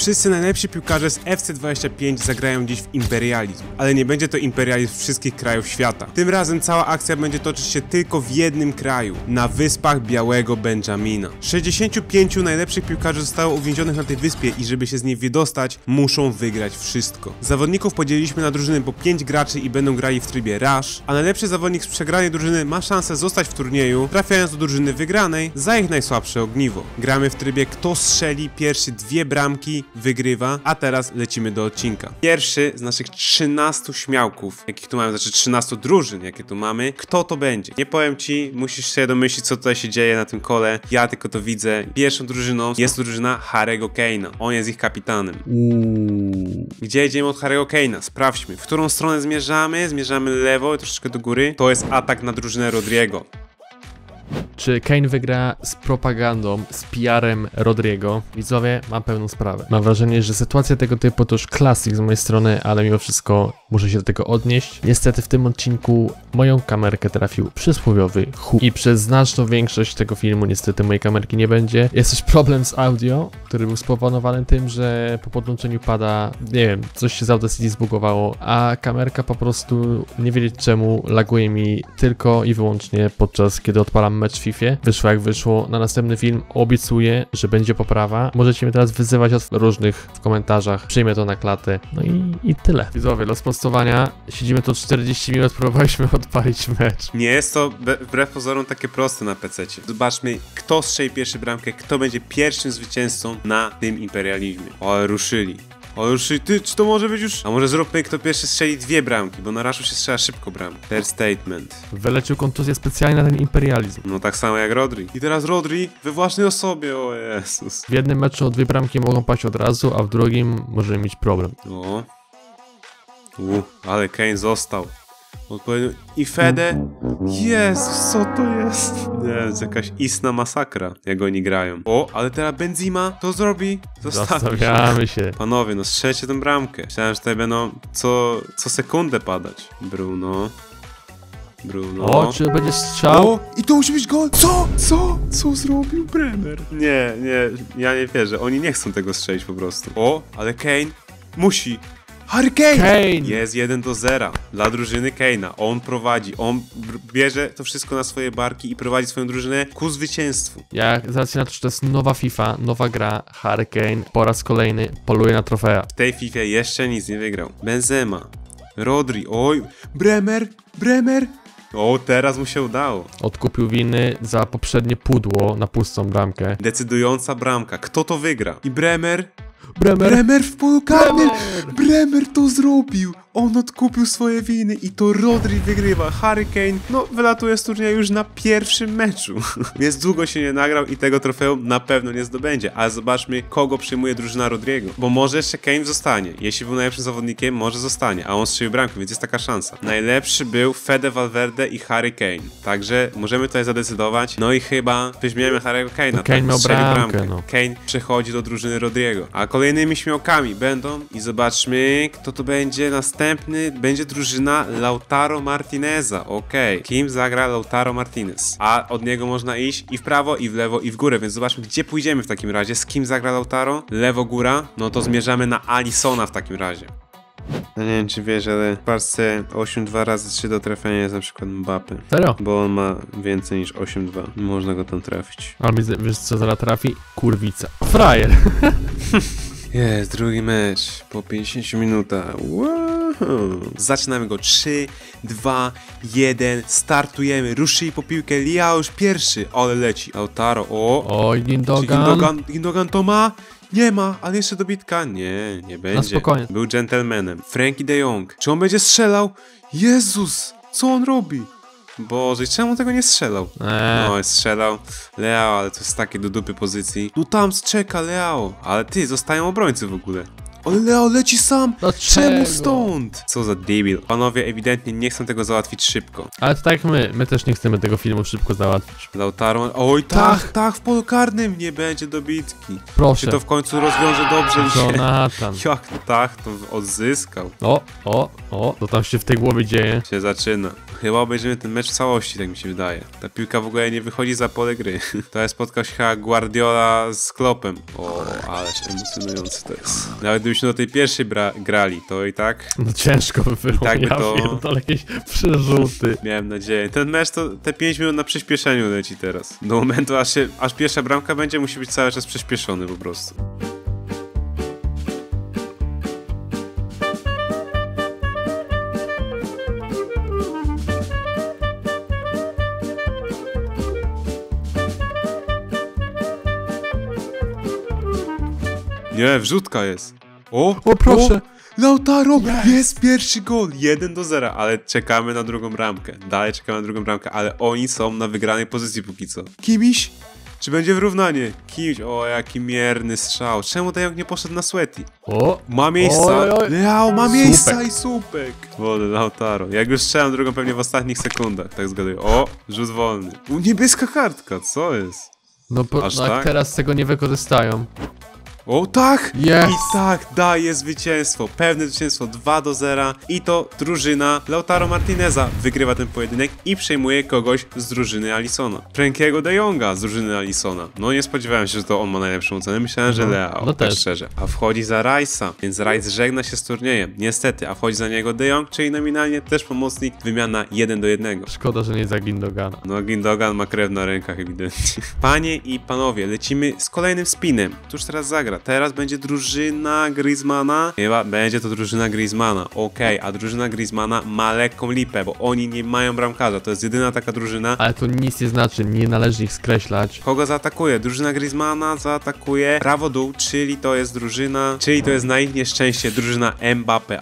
Wszyscy najlepsi piłkarze z FC25 zagrają dziś w imperializm, ale nie będzie to imperializm wszystkich krajów świata. Tym razem cała akcja będzie toczyć się tylko w jednym kraju, na Wyspach Białego Benjamina. 65 najlepszych piłkarzy zostało uwięzionych na tej wyspie i żeby się z niej wydostać, muszą wygrać wszystko. Zawodników podzieliliśmy na drużyny po 5 graczy i będą grali w trybie rush, a najlepszy zawodnik z przegranej drużyny ma szansę zostać w turnieju, trafiając do drużyny wygranej za ich najsłabsze ogniwo. Gramy w trybie kto strzeli pierwszy 2 bramki, wygrywa, a teraz lecimy do odcinka. Pierwszy z naszych 13 śmiałków, jakich tu mamy, znaczy 13 drużyn, jakie tu mamy, kto to będzie? Nie powiem ci, musisz się domyślić, co tutaj się dzieje na tym kole, ja tylko to widzę. Pierwszą drużyną jest drużyna Harry'ego Kane'a, on jest ich kapitanem. Gdzie idziemy od Harry'ego Kane'a? Sprawdźmy, w którą stronę zmierzamy, lewo, troszeczkę do góry, to jest atak na drużynę Rodrigo. Czy Kane wygra z propagandą, z PR-em Rodrigo? Widzowie, mam pewną sprawę. Mam wrażenie, że sytuacja tego typu to już klasyk z mojej strony, ale mimo wszystko muszę się do tego odnieść. Niestety w tym odcinku moją kamerkę trafił przysłowiowy huk i przez znaczną większość tego filmu niestety mojej kamerki nie będzie. Jest też problem z audio, który był spowodowany tym, że po podłączeniu pada, nie wiem, coś się z AudioCity zbugowało, a kamerka po prostu nie wiedzieć czemu laguje mi tylko i wyłącznie podczas kiedy odpalam mecz w FIFA. Wyszło jak wyszło, na następny film obiecuję, że będzie poprawa. Możecie mnie teraz wyzywać od różnych w komentarzach, przyjmę to na klatę, no i tyle. Widzowie, do sprostowania, siedzimy tu 40 minut, próbowaliśmy odpalić mecz. Nie jest to wbrew pozorom takie proste na PC-cie. Zobaczmy, kto strzeli pierwszy bramkę, kto będzie pierwszym zwycięzcą na tym imperializmie. O, ruszyli. Ty, czy to może być już? A może zróbmy, kto pierwszy strzeli 2 bramki, bo na raszu się strzela szybko bramki. Fair statement. Wylecił kontuzję specjalnie na ten imperializm. No tak samo jak Rodri. I teraz Rodri we własnej osobie, o Jezus. W jednym meczu 2 bramki mogą paść od razu, a w drugim możemy mieć problem. O. Ale Kane został. Odpowiednio. I Fede. Jezus, co to jest? Nie, jest jakaś istna masakra, jak oni grają. O, ale teraz Benzema to zrobi. Zostawiamy się. Panowie, no strzelcie tę bramkę. Myślałem, że tutaj będą co sekundę padać. Bruno. O, czy będzie strzał? O, i to musi być gol. Co zrobił Bremer? Nie, ja nie wierzę. Oni nie chcą tego strzelić po prostu. O, ale Kane musi. Harry Kane! Jest 1-0 dla drużyny Kane'a. On prowadzi, on bierze to wszystko na swoje barki i prowadzi swoją drużynę ku zwycięstwu. Ja z racji na to, że to jest nowa FIFA, nowa gra, Harry Kane po raz kolejny poluje na trofea. W tej FIFA jeszcze nic nie wygrał. Benzema, Rodri, oj, Bremer! O, teraz mu się udało. Odkupił winy za poprzednie pudło na pustą bramkę. Decydująca bramka, kto to wygra? I Bremer w polu karnym! Bremer to zrobił! On odkupił swoje winy i to Rodri wygrywa. Harry Kane, no, wylatuje z turnieju już na pierwszym meczu. Więc długo się nie nagrał i tego trofeum na pewno nie zdobędzie. Ale zobaczmy, kogo przyjmuje drużyna Rodriego. Bo może jeszcze Kane zostanie. Jeśli był najlepszym zawodnikiem, może zostanie. A on strzelił bramkę, więc jest taka szansa. Najlepszy był Fede Valverde i Harry Kane. Także możemy tutaj zadecydować. No i chyba weźmiemy Harry'ego Kane'a. Kane miał bramkę. No. Kane przechodzi do drużyny Rodriego. A kolejnymi śmiałkami będą. I zobaczmy, kto to będzie następny. Następny będzie drużyna Lautaro Martineza. Okej. Kim zagra Lautaro Martinez? A od niego można iść i w prawo, i w lewo, i w górę. Więc zobaczmy, gdzie pójdziemy w takim razie. Z kim zagra Lautaro? Lewo góra. No to zmierzamy na Alisona w takim razie. Ja nie wiem, czy wiesz, ale w parce 8-2 razy 3 do trafienia jest na przykład Mbappé. Serio? Bo on ma więcej niż 8-2. Można go tam trafić. Ale wiesz, co zaraz trafi? Kurwica. Frajer. Jest drugi mecz po 50 minutach. Wow. Zaczynamy go. 3, 2, 1. Startujemy. Ruszyli po piłkę. Leão już pierwszy. Ale leci. Lautaro. Oj, Gündoğan. Gündoğan to ma? Nie ma, ale jeszcze dobitka. Nie będzie. Na spokojnie. Był dżentelmenem. Frankie de Jong. Czy on będzie strzelał? Jezus, co on robi? Boże, czemu tego nie strzelał? No, strzelał Leão, ale to jest takie do dupy pozycji. Tu tam czeka Leão, ale ty, zostają obrońcy w ogóle. O, Leo leci sam! Czemu stąd? Co za debil. Panowie ewidentnie nie chcą tego załatwić szybko. Ale to tak my też nie chcemy tego filmu szybko załatwić. Lautaro... Oj, tak, w polu karnym nie będzie dobitki. Proszę. Czy to w końcu rozwiąże dobrze się? Jonathan. Jak tak to odzyskał. O, to tam się w tej głowie dzieje. Się zaczyna. Chyba obejrzymy ten mecz w całości, tak mi się wydaje. Ta piłka w ogóle nie wychodzi za pole gry. To jest spotkał się chyba Guardiola z Klopem. O, ale się emocjonujący to jest. Nawet gdybyśmy do tej pierwszej grali, to i tak... No ciężko by było, tak by to... wiem, to jakieś przerzuty. Miałem nadzieję. Ten mecz to te 5 minut na przyspieszeniu leci teraz. Do momentu, aż pierwsza bramka będzie, musi być cały czas przyspieszony po prostu. Nie, wrzutka jest. O proszę. O, Lautaro, jest pierwszy gol. 1-0, ale czekamy na drugą bramkę. Dalej czekamy na drugą bramkę, ale oni są na wygranej pozycji póki co. Kimiś? Czy będzie wyrównanie? Kimś, o jaki mierny strzał. Czemu Dajong nie poszedł na Sweaty? O, ma miejsca. Leão, ma miejsca i słupek. Wolę Lautaro. Jak już strzelam drugą pewnie w ostatnich sekundach, tak zgaduję. O, rzut wolny. Niebieska kartka, co jest? No, tak? Teraz tego nie wykorzystają. O tak! Yes. I tak daje zwycięstwo, pewne zwycięstwo 2-0 i to drużyna Lautaro Martineza wygrywa ten pojedynek i przejmuje kogoś z drużyny Alisona. Frankiego de Jonga z drużyny Alisona. No nie spodziewałem się, że to on ma najlepszą cenę, myślałem, że Leão, no też szczerze. A wchodzi za Rice'a, więc Rice żegna się z turniejem, niestety, a wchodzi za niego de Jong, czyli nominalnie też pomocnik, wymiana 1:1. Szkoda, że nie za Gündogana. No Gündoğan ma krew na rękach ewidentnie. Panie i panowie, lecimy z kolejnym spinem, tuż teraz zagra. Teraz będzie drużyna Griezmana. Chyba będzie to drużyna Griezmana. Okej, a drużyna Griezmana ma lekką lipę, bo oni nie mają bramkarza. To jest jedyna taka drużyna. Ale to nic nie znaczy, nie należy ich skreślać. Kogo zaatakuje? Drużyna Griezmana zaatakuje prawo dół, czyli to jest drużyna, czyli to jest na ich nieszczęście drużyna Mbappé.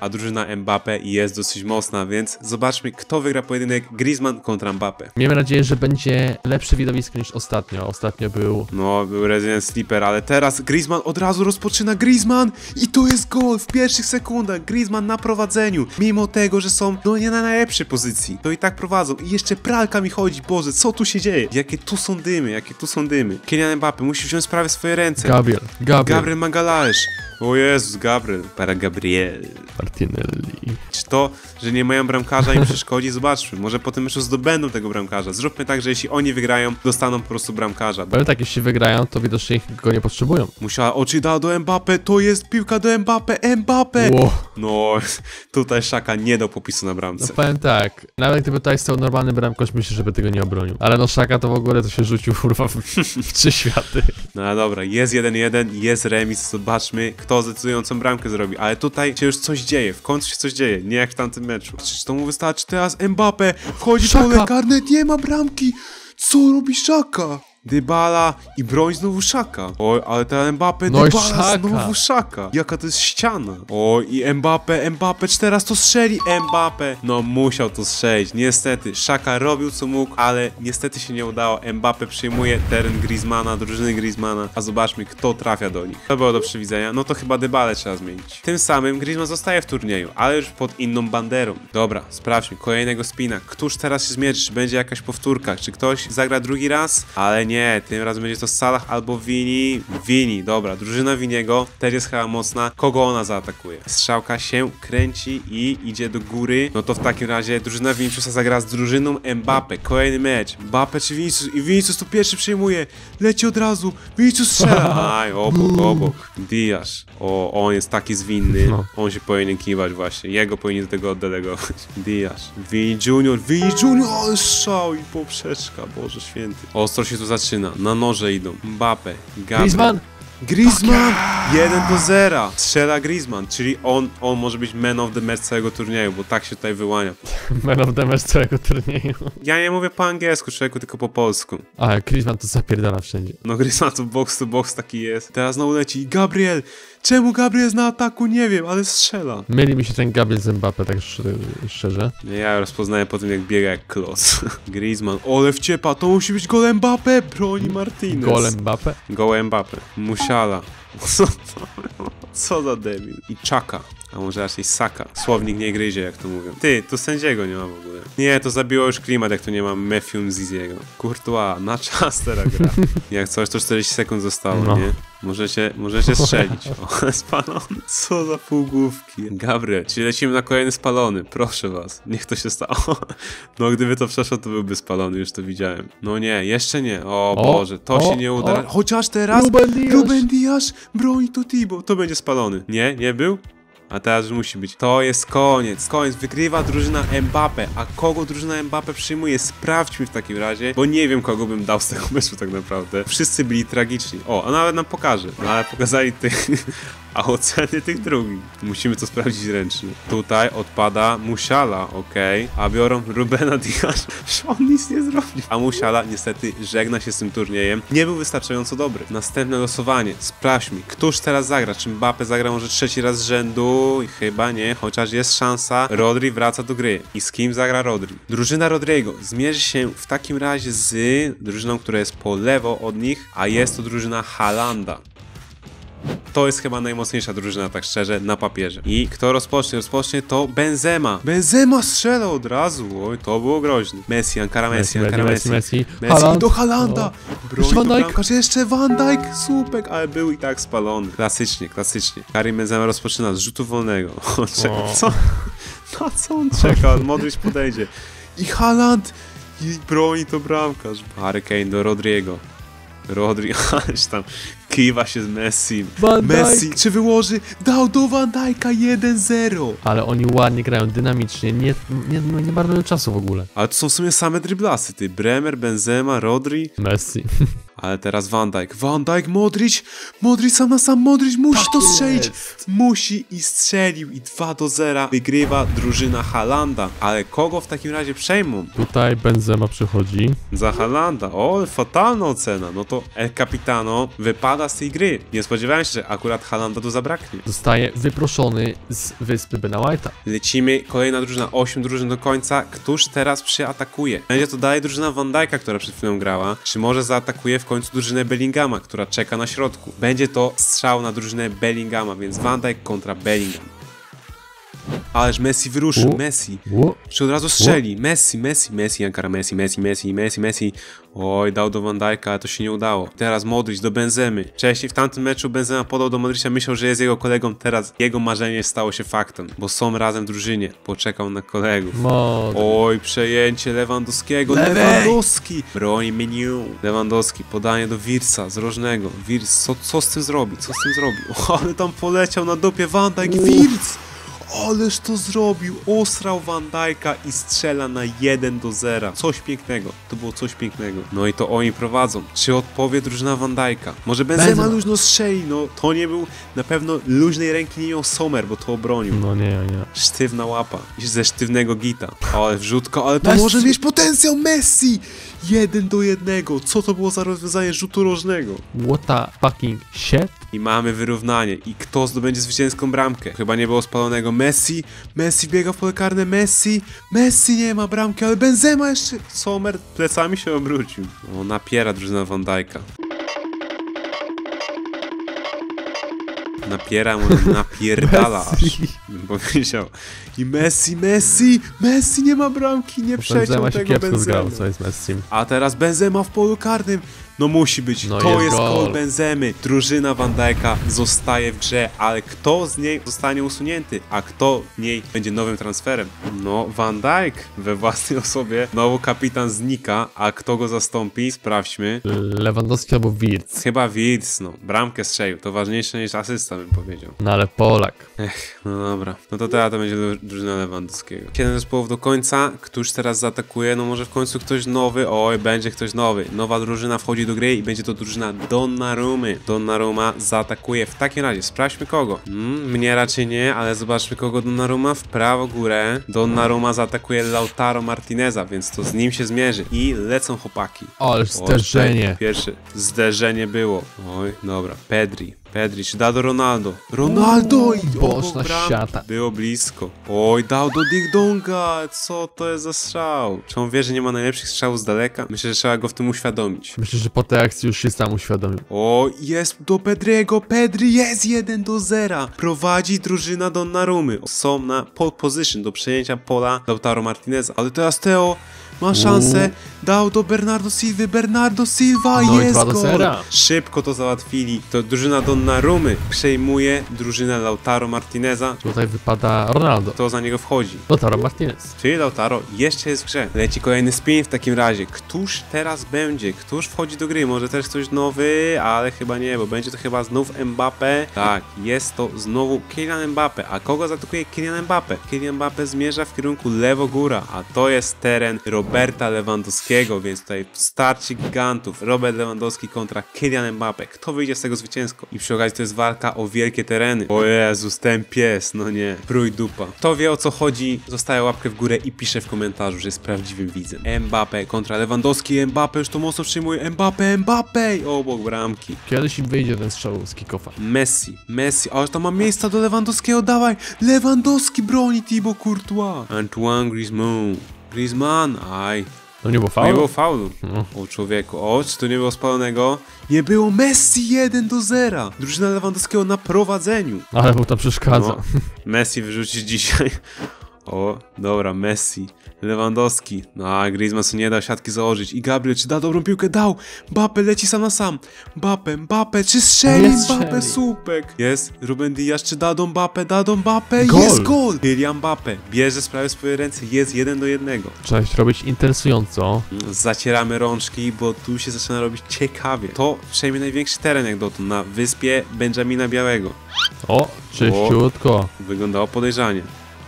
A drużyna Mbappé jest dosyć mocna, więc zobaczmy, kto wygra pojedynek Griezmann kontra Mbappé. Miejmy nadzieję, że będzie lepsze widowisko niż ostatnio. Ostatnio był... No, był Resident Sleeper, ale teraz Griezmann od razu rozpoczyna. Griezmann! I to jest gol w pierwszych sekundach. Griezmann na prowadzeniu. Mimo tego, że są nie na najlepszej pozycji, to i tak prowadzą. I jeszcze pralka mi chodzi. Boże, co tu się dzieje? Jakie tu są dymy, jakie tu są dymy. Kylian Mbappé musi wziąć sprawę w swoje ręce. Gabriel Magalhães. O Jezus, Gabriel. Para Gabriel. Martinelli. Czy to, że nie mają bramkarza im przeszkodzi? Zobaczmy. Może po tym meczu zdobędą tego bramkarza. Zróbmy tak, że jeśli oni wygrają, dostaną po prostu bramkarza. Powiem tak, jeśli wygrają, to widocznie go nie potrzebują. Musiała oczy dała do Mbappé. To jest piłka do Mbappé. Mbappé! Wow. No, tutaj Xhaka nie dał popisu na bramce. No powiem tak. Nawet gdyby tutaj stał normalny bramkarz, myślę, żeby tego nie obronił. Ale no Xhaka to w ogóle to się rzucił kurwa w 3 światy. No dobra, jest 1-1, jest remis. Zobaczmy, kto zdecydującą bramkę zrobi. Ale tutaj się już coś dzieje, w końcu się coś dzieje, nie jak w tamtym meczu. Czy to mu wystarczy teraz? Mbappé wchodzi w pole karne, nie ma bramki. Co robi Xhaka? Dybala i broń znowu Xhaka. Oj, ale ten Mbappé, no Dybala znowu Xhaka. Jaka to jest ściana. Oj, i Mbappé, czy teraz to strzeli? Mbappé, no musiał to strzelić. Niestety, Xhaka robił co mógł, ale niestety się nie udało. Mbappé przyjmuje teren Griezmana, drużyny Griezmana. A zobaczmy, kto trafia do nich. To było do przewidzenia, no to chyba Dybalę trzeba zmienić. Tym samym Griezmann zostaje w turnieju, ale już pod inną banderą. Dobra, sprawdźmy, kolejnego spina. Któż teraz się zmierzy? Czy będzie jakaś powtórka? Czy ktoś zagra drugi raz? Ale nie, tym razem będzie to Salah albo Vini. Vini, dobra, drużyna Viniego też jest chyba mocna. Kogo ona zaatakuje? Strzałka się kręci i idzie do góry. No to w takim razie drużyna Viniciusa zagra z drużyną Mbappé. Kolejny mecz. Mbappé czy Vinicius? I Vinicius tu pierwszy przyjmuje. Leci od razu. Vinicius strzela. Aj, obok. Dias. O, on jest taki zwinny. On się powinien kiwać właśnie. Jego powinien do tego oddelegować. Dias. Vini Junior. O, strzał i poprzeczka. Boże święty. Ostro się tu zaczyna. Na noże idą. Mbappé, Griezmann! 1-0. Strzela Griezmann, czyli on może być man of the match całego turnieju, bo tak się tutaj wyłania. Man of the match całego turnieju. Ja nie mówię po angielsku, człowieku, tylko po polsku. A Griezmann to zapierdala wszędzie. No Griezmann to box taki jest. Teraz znowu leci. Gabriel! Czemu Gabriel jest na ataku? Nie wiem, ale strzela. Myli mi się ten Gabriel z Mbappé, tak szczerze. Ja rozpoznaję po tym, jak biega jak klos. Griezmann, ole wciepa, to musi być gol Mbappé, broni Martinez. Gol Mbappé? Gol Mbappé. Musiala. Co za debil. I Xhaka. A może raczej Saka. Słownik nie gryzie, jak to mówią. Ty, tu sędziego nie ma w ogóle. Nie, to zabiło już klimat, jak tu nie ma Mefium Ziziego. Courtois, na czas teraz gra. Jak coś, to 40 sekund zostało, no. Nie? Możecie strzelić. O, spalony. Co za półgłówki. Gabriel, czyli lecimy na kolejny spalony. Proszę was. Niech to się stało. No, gdyby to przeszło, to byłby spalony. Już to widziałem. No nie, jeszcze nie. O Boże, to się nie uda. Chociaż teraz Ruben Dias broni to Thibaut. To będzie spalony. Nie? Nie był? A teraz już musi być. To jest koniec. Koniec. Wygrywa drużyna Mbappé. A kogo drużyna Mbappé przyjmuje? Sprawdźmy w takim razie, bo nie wiem, kogo bym dał z tego meczu tak naprawdę. Wszyscy byli tragiczni. O, a nawet nam pokaże. No, ale pokazali tych, a oceny tych drugich. Musimy to sprawdzić ręcznie. Tutaj odpada Musiala, okej. A biorą Rubena Dias. On nic nie zrobił. A Musiala niestety żegna się z tym turniejem. Nie był wystarczająco dobry. Następne losowanie. Sprawdźmy, któż teraz zagra. Czy Mbappé zagra może trzeci raz z rzędu? Chyba nie, chociaż jest szansa. Rodri wraca do gry. I z kim zagra Rodri? Drużyna Rodrigo zmierzy się w takim razie z drużyną, która jest po lewo od nich, a jest to drużyna Haalanda. To jest chyba najmocniejsza drużyna, tak szczerze, na papierze. I kto rozpocznie, to Benzema. Benzema strzela od razu. Oj, to było groźne. Messi, Ankara Messi, Ankara Messi. Haaland. Do Haalanda. Van Dijk. Jeszcze Van Dijk, słupek, ale był i tak spalony. Klasycznie. Karim Benzema rozpoczyna z rzutu wolnego. Co? Na co on czeka? Modric podejdzie. I Haaland. I broni to bramkarz. Harry Kane do Rodrigo. Rodri, aż tam kiwa się z Messi. Messi, czy wyłoży? Dał do Van Dijk'a 1-0. Ale oni ładnie grają, dynamicznie, nie marnują czasu w ogóle. Ale to są w sumie same driblasy, ty. Bremer, Benzema, Rodri. Messi. Ale teraz Van Dijk. Van Dijk, Modric. Modric sam na sam. Modric musi to strzelić. Musi i strzelił. I 2-0 wygrywa drużyna Haalanda. Ale kogo w takim razie przejmą? Tutaj Benzema przychodzi. Za Haalanda. O, fatalna ocena. No to El Capitano wypada z tej gry. Nie spodziewałem się, że akurat Haalanda tu zabraknie. Zostaje wyproszony z wyspy Bena White'a. Lecimy. Kolejna drużyna. 8 drużyn do końca. Któż teraz przyatakuje? Będzie to dalej drużyna Van Dijk'a, która przed chwilą grała. Czy może zaatakuje w końcu drużynę Bellingama, która czeka na środku. Będzie to strzał na drużynę Bellingama, więc Van Dijk kontra Bellingham. Ależ Messi wyruszył, Messi. Czy od razu strzeli? Messi, Ankara Messi. Oj, dał do Van Dijk'a, ale to się nie udało. Teraz Modric do Benzemy. Wcześniej w tamtym meczu Benzema podał do Modricia, myślał, że jest jego kolegą. Teraz jego marzenie stało się faktem, bo są razem w drużynie. Poczekał na kolegów. Oj, przejęcie Lewandowskiego. Lewandowski! Broni menu. Lewandowski, podanie do Wirtza z rożnego. Wirtz, co z tym zrobi? Ale tam poleciał na dupie Van Dijk. Wirtz! Ależ to zrobił, osrał Van Dijk'a i strzela na 1-0. Coś pięknego, to było coś pięknego. No i to oni prowadzą. Czy odpowie drużyna Van Dijk'a? Może Benzema luźno strzeli, no to nie był, na pewno luźnej ręki nie miał Sommer, bo to obronił. No nie. Sztywna łapa, ze sztywnego gita. Ale wrzutka, ale to Messi. Może mieć potencjał Messi! 1-1, co to było za rozwiązanie rzutu rożnego? What the fucking shit? I mamy wyrównanie. I kto zdobędzie zwycięską bramkę? Chyba nie było spalonego. Messi biega w pole karne. Messi nie ma bramki, ale Benzema jeszcze. Sommer plecami się obrócił. O, napiera drużyna Van Dijk'a. Napierdala aż, bym powiedział. I Messi nie ma bramki, nie przeciął tego Benzema. A teraz Benzema w polu karnym. No musi być, no to jest gol Benzemy. Drużyna Van Dijk'a zostaje w grze, ale kto z niej zostanie usunięty, a kto w niej będzie nowym transferem? No Van Dijk we własnej osobie, nowy kapitan znika, a kto go zastąpi? Sprawdźmy. Lewandowski albo Wirtz. Chyba Wirtz, no. Bramkę strzelił, to ważniejsze niż asysta, bym powiedział. No ale Polak. No dobra. No to teraz to będzie drużyna Lewandowskiego. 7 zespołów do końca, któż teraz zaatakuje? No może w końcu ktoś nowy, oj, będzie ktoś nowy. Nowa drużyna wchodzi do gry i będzie to drużyna Donnarumy. Donnaruma zaatakuje. W takim razie sprawdźmy kogo. Mnie raczej nie, ale zobaczmy kogo Donnaruma. W prawo górę. Donnaruma zaatakuje Lautaro Martineza, więc to z nim się zmierzy. I lecą chłopaki. O, zderzenie. Pierwsze zderzenie było. Oj, dobra. Pedri. Pedrić, da do Ronaldo. Ronaldo i boczna siata. Było blisko. Oj, dał do Ding-Donga. Co to jest za strzał? Czy on wie, że nie ma najlepszych strzałów z daleka? Myślę, że trzeba go w tym uświadomić. Myślę, że po tej akcji już się sam uświadomił. O, jest do Pedriego. Pedri jest 1-0. Prowadzi drużyna Donnarumy. Są na pole position do przejęcia pola Lautaro Martinez. Ale teraz Theo ma szansę, dał do Bernardo Silva, no jest gol! Szybko to załatwili, to drużyna Donnarumy przejmuje drużynę Lautaro Martineza. Tutaj wypada Ronaldo. To za niego wchodzi. Lautaro Martinez. Czyli Lautaro jeszcze jest w grze. Leci kolejny spin w takim razie. Któż teraz będzie? Któż wchodzi do gry? Może też ktoś nowy, ale chyba nie, bo będzie to chyba znów Mbappé. Tak, jest to znowu Kylian Mbappé. A kogo zaatakuje Kylian Mbappé? Kylian Mbappé zmierza w kierunku lewo-góra, a to jest teren Roberta Lewandowskiego, więc tutaj starcie gigantów. Robert Lewandowski kontra Kylian Mbappé. Kto wyjdzie z tego zwycięsko? I przy okazji to jest walka o wielkie tereny. O Jezus, ten pies, no nie. Prój dupa. Kto wie, o co chodzi, zostaje łapkę w górę i pisze w komentarzu, że jest prawdziwym widzem. Mbappé kontra Lewandowski. Mbappé już to mocno przyjmuje. Mbappé, Mbappé! Obok bramki. Kiedyś im wyjdzie ten strzał z kick-offa. Messi, Messi. O, tam ma miejsca do Lewandowskiego, dawaj! Lewandowski broni Thibaut Courtois. Antoine Griezmann. Griezmann, aj. To nie było faulu? Nie było faulu. O człowieku, o, czy to nie było spalonego? Nie było. Messi 1-0. Drużyna Lewandowskiego na prowadzeniu. Ale mu to przeszkadza. No. Messi wyrzucić dzisiaj. O, dobra, Messi, Lewandowski, no a Griezmann sobie nie dał siatki założyć. I Gabriel, czy da dobrą piłkę? Dał! Mbappé leci sam na sam. Mbappé, Mbappé, czy strzeli? Mbappé, słupek. Jest, Ruben Dias, czy da do Mbappé? Da do Mbappé, gol. Jest gol! Kylian Mbappé bierze sprawę w swoje ręce, jest 1-1. Trzeba się robić interesująco. Zacieramy rączki, bo tu się zaczyna robić ciekawie. To przejmie największy teren jak dotąd na wyspie Benjamina Białego. O, czyściutko. O, wyglądało podejrzanie.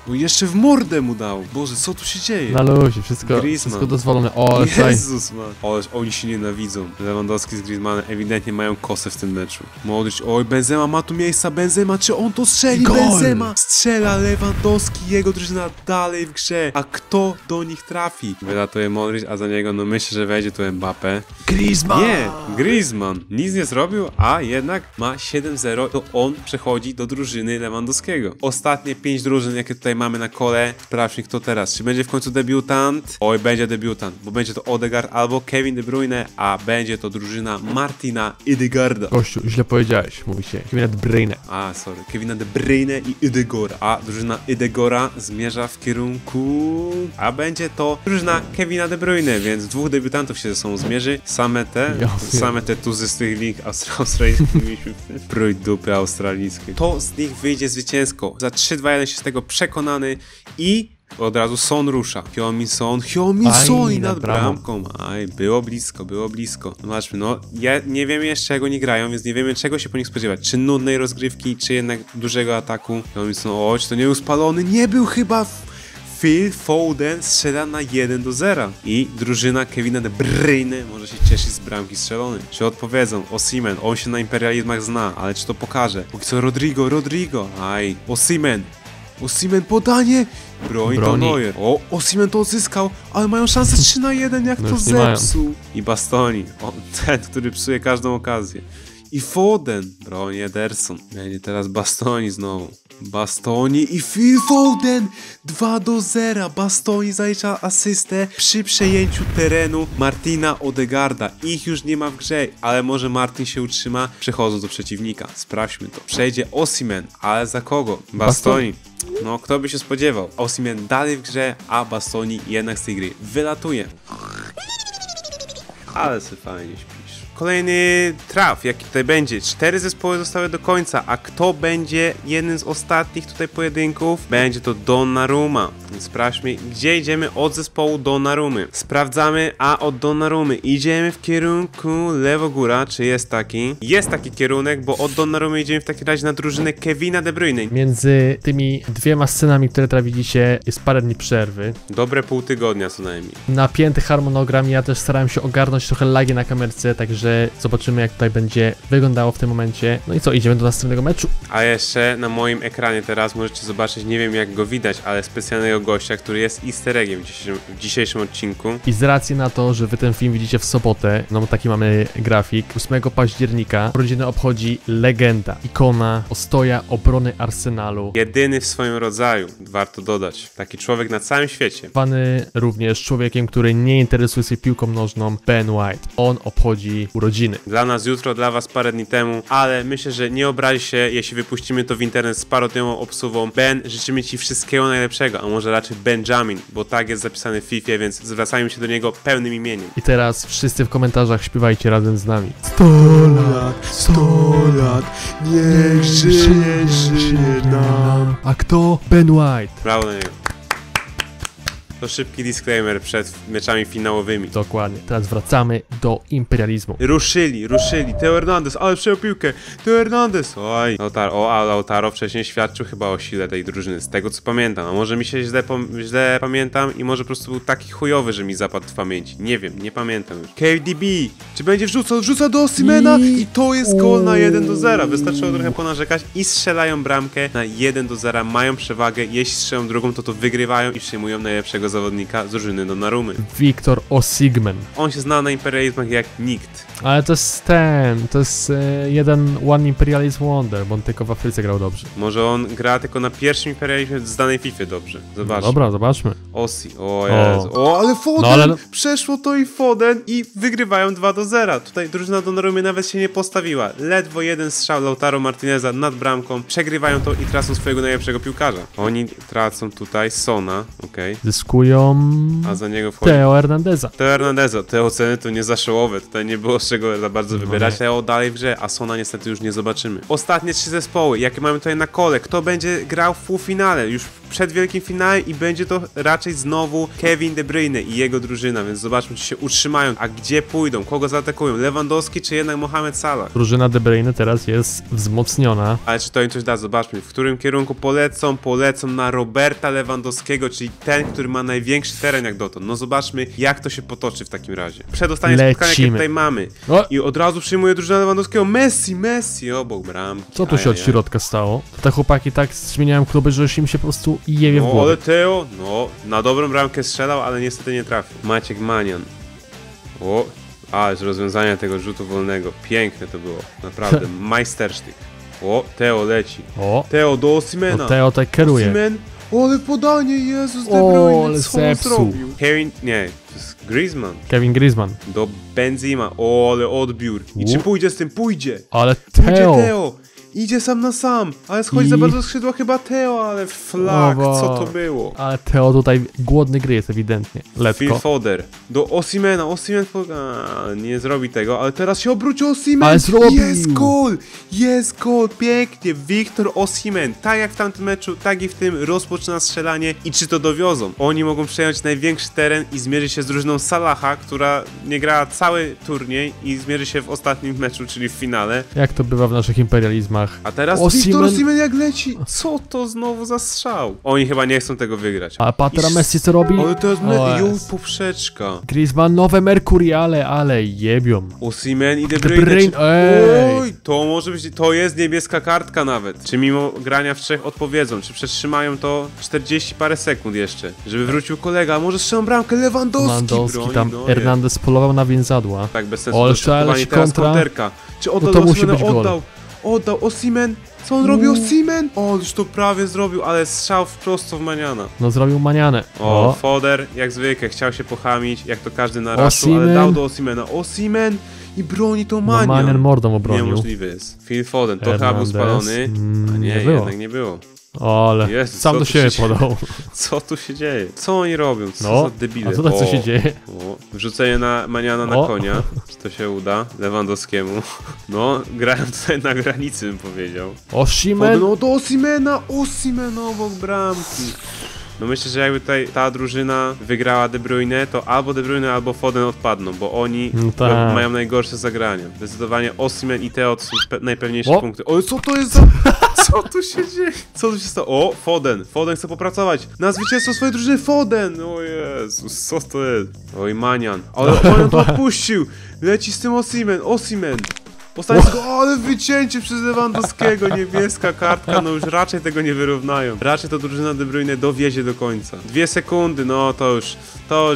Bo jeszcze w mordę mu dał. Boże, co tu się dzieje? Na luzie, wszystko dozwolone. O, Jezus, man. O, oni się nienawidzą. Lewandowski z Griezmannem ewidentnie mają kosę w tym meczu. Modric, oj, Benzema ma tu miejsca. Benzema, czy on to strzeli? Gol! Benzema strzela. Lewandowski, jego drużyna dalej w grze. A kto do nich trafi? Wylatuje Modric, a za niego, no myślę, że wejdzie tu Mbappé. Griezmann! Nie, Griezmann nic nie zrobił, a jednak ma 7-0. To on przechodzi do drużyny Lewandowskiego. Ostatnie 5 drużyn, jakie tutaj mamy na kole. Sprawdźmy, kto teraz. Czy będzie w końcu debiutant? Oj, będzie debiutant, bo będzie to Ødegaard albo Kevin de Bruyne, a będzie to drużyna Martina Ødegaarda. Kościół, źle powiedziałeś, mówi się Kevina de Bruyne. A, sorry. Kevina de Bruyne i Ødegaarda. A drużyna Ødegaarda zmierza w kierunku... A będzie to drużyna Kevina de Bruyne, więc dwóch debiutantów się ze sobą zmierzy. Same te tuzy z tych lig australijskich mieliśmy. Prój dupy australijskie. To z nich wyjdzie zwycięsko. Za 3-2-1 się z tego przekonamy. I od razu Son rusza. Heung-min Son i nad bramką. Aj, było blisko, było blisko. Zobaczmy, no ja nie wiem jeszcze, jak oni grają, więc nie wiemy, czego się po nich spodziewać. Czy nudnej rozgrywki, czy jednak dużego ataku. Heung-min Son, o, czy to nie był spalony? Nie był chyba... Phil Foden strzela na 1-0 i drużyna Kevina de Bruyne może się cieszyć z bramki strzelonej. Czy odpowiedzą? Osimhen, on się na imperializmach zna, ale czy to pokaże? Póki co Rodrigo. Aj, Osimhen podanie! Broni. O, Osimhen to odzyskał, ale mają szansę 3-1, jak no to zepsuł. I Bastoni, on ten, który psuje każdą okazję. I Foden, broni Ederson. Będzie teraz Bastoni znowu. Bastoni i Phil Foden 2-0. Bastoni zalicza asystę przy przejęciu terenu Martina Ødegaarda. Ich już nie ma w grze, ale może Martin się utrzyma, przechodząc do przeciwnika. Sprawdźmy to. Przejdzie Osimhen, ale za kogo? Bastoni. No, kto by się spodziewał? Osimhen dalej w grze, a Bastoni jednak z tej gry wylatuje. Ale sobie fajnie śpi. Kolejny traf, jaki tutaj będzie. 4 zespoły zostały do końca, a kto będzie jednym z ostatnich tutaj pojedynków? Będzie to Donnarumma. Sprawdźmy, gdzie idziemy od zespołu Donnarumy. Sprawdzamy, a od Donnarumy idziemy w kierunku lewo-góra, czy jest taki? Jest taki kierunek, bo od Donnarumy idziemy w takim razie na drużynę Kevina de Bruyne. Między tymi dwiema scenami, które trawiliście, jest parę dni przerwy. Dobre pół tygodnia co najmniej. Napięty harmonogram, ja też starałem się ogarnąć trochę lagi na kamerce, także Także zobaczymy, jak tutaj będzie wyglądało w tym momencie. No i co, idziemy do następnego meczu. A jeszcze na moim ekranie teraz możecie zobaczyć, nie wiem jak go widać, ale specjalnego gościa, który jest easter eggiem w dzisiejszym odcinku. I z racji na to, że wy ten film widzicie w sobotę, no bo taki mamy grafik, 8 października urodziny obchodzi legenda, ikona, ostoja obrony Arsenalu. Jedyny w swoim rodzaju, warto dodać. Taki człowiek na całym świecie. Zwany również człowiekiem, który nie interesuje się piłką nożną, Ben White. On obchodzi urodziny. Dla nas jutro, dla was parę dni temu, ale myślę, że nie obrazi się, jeśli wypuścimy to w internet z parodiową obsuwą. Ben, życzymy ci wszystkiego najlepszego, a może raczej Benjamin, bo tak jest zapisany w FIFA, więc zwracajmy się do niego pełnym imieniem. I teraz wszyscy w komentarzach śpiewajcie razem z nami. 100 lat, niech żyje nam. A kto? Ben White. Brawo na niego. To szybki disclaimer przed meczami finałowymi. Dokładnie. Teraz wracamy do imperializmu. Ruszyli. Theo Hernandez, ale przejął piłkę. Theo Hernandez. Oj. Lautaro wcześniej świadczył chyba o sile tej drużyny. Z tego co pamiętam. A może mi się źle pamiętam i może po prostu był taki chujowy, że mi zapadł w pamięci. Nie wiem, nie pamiętam już. KDB. Czy będzie wrzucał? Wrzuca do Osimhena i to jest gol na 1-0. Wystarczyło trochę ponarzekać i strzelają bramkę na 1-0. Mają przewagę. Jeśli strzelą drugą, to wygrywają i przyjmują najlepszego zawodnika z drużyny Donnarumy. Wiktor Osimhen. On się zna na imperializmach jak nikt. Ale to jest ten, to jest jeden One Imperialism Wonder, bo on tylko w Afryce grał dobrze. Może on gra tylko na pierwszym imperializmie z danej FIFA dobrze. Zobaczmy. No dobra, zobaczmy. Osi, o Jezu. O, ale Foden! No, ale... Przeszło to i Foden i wygrywają 2-0. Tutaj drużyna Donnarumy nawet się nie postawiła. Ledwo jeden strzał Lautaro Martineza nad bramką. Przegrywają to i tracą swojego najlepszego piłkarza. Oni tracą tutaj Sona, okej. A za niego wchodzi Theo Hernandeza. Te oceny to niezaszołowe. Tutaj nie było z czego za bardzo wybierać. Theo dalej w grze, a Sona niestety już nie zobaczymy. Ostatnie 3 zespoły, jakie mamy tutaj na kole. Kto będzie grał w półfinale? Już przed wielkim finałem i będzie to raczej znowu Kevin de Bruyne i jego drużyna, więc zobaczmy, czy się utrzymają, a gdzie pójdą, kogo zaatakują, Lewandowski czy jednak Mohamed Salah. Drużyna de Bruyne teraz jest wzmocniona. Ale czy to im coś da? Zobaczmy, w którym kierunku polecą. Polecą na Roberta Lewandowskiego, czyli ten, który ma największy teren jak dotąd. No zobaczmy, jak to się potoczy w takim razie. Przedostatnie spotkanie, jakie tutaj mamy. O! I od razu przyjmuje drużyna Lewandowskiego. Messi obok bramki. Co tu się od środka stało? Te chłopaki tak zmieniają kluby, że już im się po prostu jeje w głowę. Ale Theo, no, na dobrą bramkę strzelał, ale niestety nie trafił. Maciek Manian. O, ależ rozwiązanie tego rzutu wolnego. Piękne to było. Naprawdę, majstersztyk. O, Theo leci. O. Theo do Osimhena. No, Theo tak kieruje. Osimhen. Ale podanie, Jezus, De Bruyne, co on zrobił? Kevin Griezmann. Do Benzema, o, ale odbiór. I czy pójdzie z tym? Pójdzie. Ale Theo. Idzie sam na sam, ale schodzi za bardzo skrzydła chyba Theo, ale flak, co to było? Ale Theo tutaj głodny gry jest ewidentnie. Phil Foden do Osimhena, Osimhen nie zrobi tego, ale teraz się obrócił Osimhen. Ale zrobił. Jest gol, pięknie, Wiktor Osimhen. Tak jak w tamtym meczu, tak i w tym rozpoczyna strzelanie i czy to dowiozą? Oni mogą przejąć największy teren i zmierzyć się z drużyną Salaha, która nie grała cały turniej i zmierzy się w ostatnim meczu, czyli w finale. Jak to bywa w naszych imperializmach? A teraz Wiktor Osimhen jak leci. Co to znowu za strzał? Oni chyba nie chcą tego wygrać. A Patra Messi co robi? Ale to jest poprzeczka. Griezmann nowe Mercuriale, ale jebią. Osimhen i De Bruyne. Oj, to może być, to jest niebieska kartka nawet. Czy mimo grania w trzech odpowiedzą? Czy przetrzymają to 40 parę sekund jeszcze? Żeby wrócił kolega, może strzelą bramkę Lewandowski broni, tam no, Hernandez polował na więzadła. Tak, bez sensu. Konterka. Czy oddał, no to musi być gol. Oddał Osimhen. Co on robił? Osimhen? O, już to prawie zrobił, ale strzał wprost w Maniana. No zrobił Manianę. O, Foder, jak zwykle, chciał się pochamić, jak to każdy na raszu, ale dał do Osimhena. Osimhen i broni to Manian. No, Manian mordą obronił. Niemożliwy jest. Phil Foden, to chyba był spalony, a nie, jednak nie było. Ale Jezus, sam do siebie podał. Co tu się dzieje? Co oni robią? Co za debile? A co się dzieje? Wrzucenie na Maniana na konia. Czy to się uda? Lewandowskiemu. No, grają tutaj na granicy, bym powiedział. Osimhen! No do Osimhena! Osimhen obok bramki. No myślę, że jakby tutaj ta drużyna wygrała De Bruyne, to albo De Bruyne, albo Foden odpadną, bo oni mają najgorsze zagrania. Zdecydowanie Osimhen i Theo to są najpewniejsze punkty. O, co to jest za... Co tu się dzieje? Co tu się stało? O, Foden. Foden chce popracować na zwycięstwo swojej drużyny. Foden! O Jezus, co to jest? Oj, Manian. Ale Manian to odpuścił. Leci z tym Osimhen. Osimhen. Postawić go, ale wycięcie przez Lewandowskiego, niebieska kartka, no już raczej tego nie wyrównają. Raczej to drużyna De Bruyne dowiezie do końca. 2 sekundy, no to już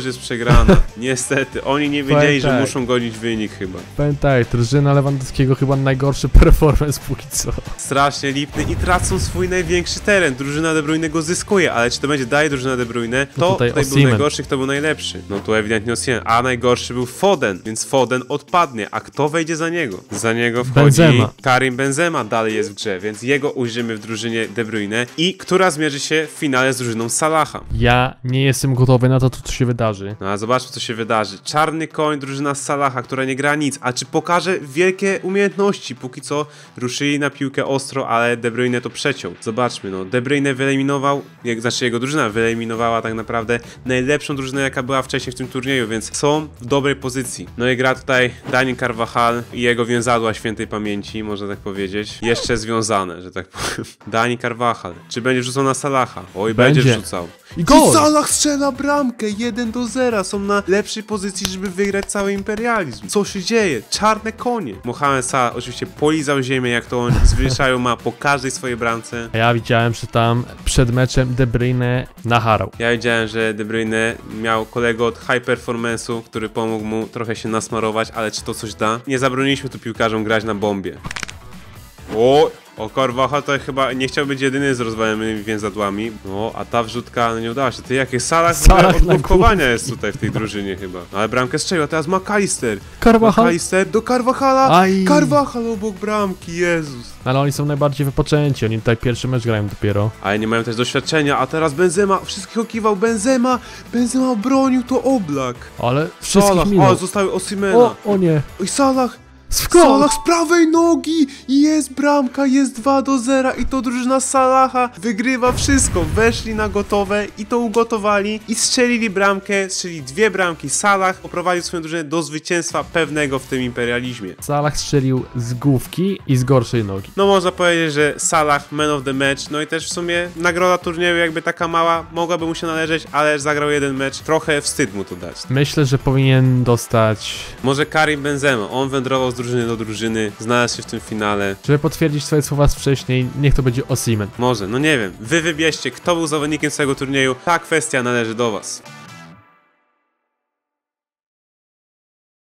jest przegrana. Niestety, oni nie wiedzieli, że muszą gonić wynik chyba. Pamiętaj, drużyna Lewandowskiego chyba najgorszy performance póki co. Strasznie lipny i tracą swój największy teren. Drużyna De Bruyne go zyskuje, ale czy to będzie dalej drużyna De Bruyne? To no tutaj był najgorszy, kto był najlepszy. No tu ewidentnie Osimhen, a najgorszy był Foden, więc Foden odpadnie, a kto wejdzie za niego? Za niego wchodzi Benzema. Karim Benzema dalej jest w grze, więc jego ujrzymy w drużynie De Bruyne, i która zmierzy się w finale z drużyną Salaha. Ja nie jestem gotowy na to, co się wydarzy. No, a zobaczmy, co się wydarzy. Czarny koń, drużyna Salaha, która nie gra nic, a czy pokaże wielkie umiejętności? Póki co ruszyli na piłkę ostro, ale De Bruyne to przeciął. Zobaczmy, no, De Bruyne wyeliminował, znaczy jego drużyna wyeliminowała tak naprawdę najlepszą drużynę, jaka była wcześniej w tym turnieju, więc są w dobrej pozycji. No i gra tutaj Dani Carvajal i jego więzadło świętej pamięci, można tak powiedzieć. Jeszcze związane, że tak powiem. Dani Carvajal. Czy będzie rzucał na Salaha? Oj, będzie rzucał. I Salah strzela bramkę! 1-0. Są na lepszej pozycji, żeby wygrać cały imperializm. Co się dzieje? Czarne konie. Mohamed Salah oczywiście polizał ziemię, jak to on zwyczaju ma po każdej swojej bramce. Ja widziałem, że tam przed meczem De Bruyne naharał. Ja widziałem, że De Bruyne miał kolegę od high performance'u, który pomógł mu trochę się nasmarować, ale czy to coś da? Nie zabroniliśmy tu piłkarzom grać na bombie. O Carvajal to chyba nie chciał być jedyny z rozwalonymi więzadłami. No, a ta wrzutka no nie udała się. Ty jakie Salah odblokowania jest tutaj w tej drużynie chyba. Ale bramkę strzelił, a teraz McAllister. Carvajal. McAllister do Carvajala. Carvajal obok bramki, Jezus. Ale oni są najbardziej wypoczęci, oni tutaj pierwszy mecz grają dopiero. Ale nie mają też doświadczenia, a teraz Benzema, wszystkich okiwał, Benzema obronił to oblak. Ale wszystkich minął. O, zostały Osimhena. O nie. I Salah. Salah z prawej nogi i jest bramka, jest 2-0 i to drużyna Salaha wygrywa wszystko. Weszli na gotowe i to ugotowali i strzelili bramkę, strzeli 2 bramki. Salah poprowadził swoją drużynę do zwycięstwa pewnego w tym imperializmie. Salah strzelił z główki i z gorszej nogi. No można powiedzieć, że Salah man of the match, no i też w sumie nagroda turnieju jakby taka mała, mogłaby mu się należeć, ale zagrał jeden mecz, trochę wstyd mu to dać. Myślę, że powinien dostać... Może Karim Benzema, on wędrował drużyny do drużyny, znalazł się w tym finale. Żeby potwierdzić swoje słowa z wcześniej, niech to będzie Osimhen. Może, no nie wiem. Wy wybierzcie, kto był zawodnikiem całego turnieju. Ta kwestia należy do was.